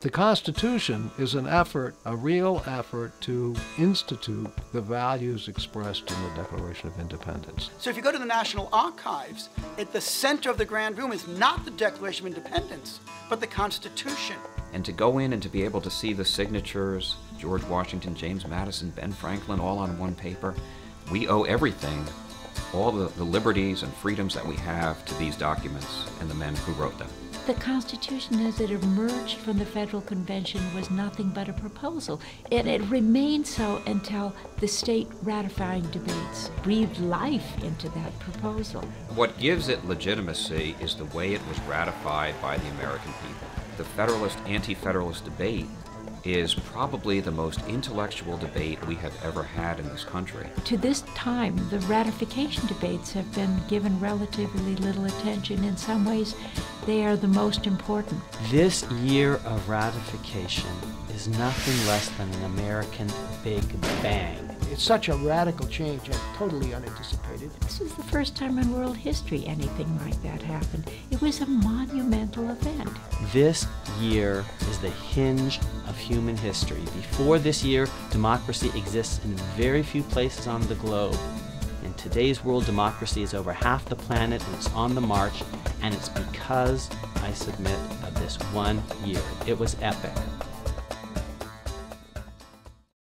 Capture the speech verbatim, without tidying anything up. The Constitution is an effort, a real effort, to institute the values expressed in the Declaration of Independence. So if you go to the National Archives, at the center of the Grand Room is not the Declaration of Independence, but the Constitution. And to go in and to be able to see the signatures, George Washington, James Madison, Ben Franklin, all on one paper, we owe everything, all the, the liberties and freedoms that we have, to these documents and the men who wrote them. The Constitution, as it emerged from the Federal Convention, was nothing but a proposal, and it remained so until the state ratifying debates breathed life into that proposal. What gives it legitimacy is the way it was ratified by the American people. The Federalist, anti-Federalist debate is probably the most intellectual debate we have ever had in this country. To this time, the ratification debates have been given relatively little attention. In some ways, they are the most important. This year of ratification is nothing less than an American Big Bang. It's such a radical change and totally unanticipated. This is the first time in world history anything like that happened. It was a monumental event. This year is the hinge of human history. Before this year, democracy exists in very few places on the globe. In today's world, democracy is over half the planet, and it's on the march, and it's because, I submit, of this one year. It was epic.